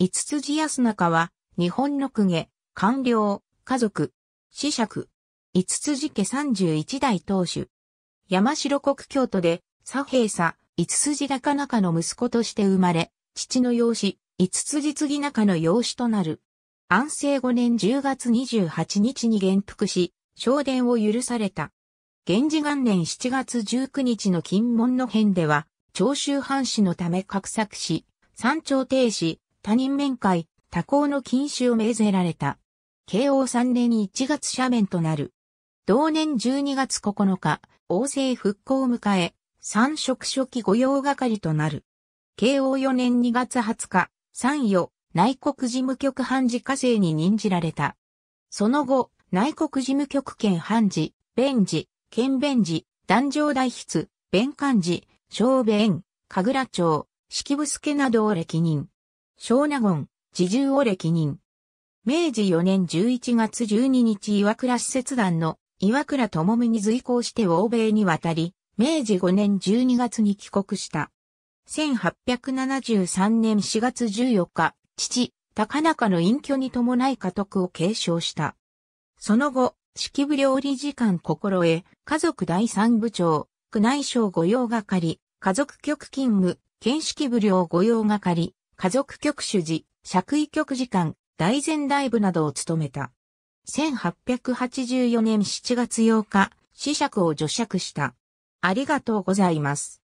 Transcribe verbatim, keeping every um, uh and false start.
五辻安中は、日本の公家、官僚、家族、子爵、五辻家三十一代当主。山城国京都で、左平佐、五辻高中の息子として生まれ、父の養子、五辻継中の養子となる。安政五年じゅうがつにじゅうはちにちに元服し、昇殿を許された。元治元年しちがつじゅうくにちの禁門の変では、長州藩士のため画策し、三朝廷士、他人面会、他行の禁止を命ぜられた。慶応さんねんいちがつ赦免となる。同年じゅうにがつここのか、王政復興を迎え、三職書記御用掛となる。慶応よねんにがつはつか、参与、内国事務局判事課正に任じられた。その後、内国事務局兼判事、弁事、兼弁事、壇上代筆、弁官事、小弁、神楽長、式部助などを歴任。小納言、侍従を歴任。めいじよねんじゅういちがつじゅうににち岩倉使節団の岩倉具視に随行して欧米に渡り、めいじごねんじゅうにがつに帰国した。せんはっぴゃくななじゅうさんねんしがつじゅうよっか、父、高中の隠居に伴い家督を継承した。その後、式部料理次官心得、家族第三部長、宮内省御用掛、家族局勤務、兼式部料御用掛、家族局主事、爵位局次官、大前大部などを務めた。せんはっぴゃくはちじゅうよねんしちがつようか、子爵を除爵した。ありがとうございます。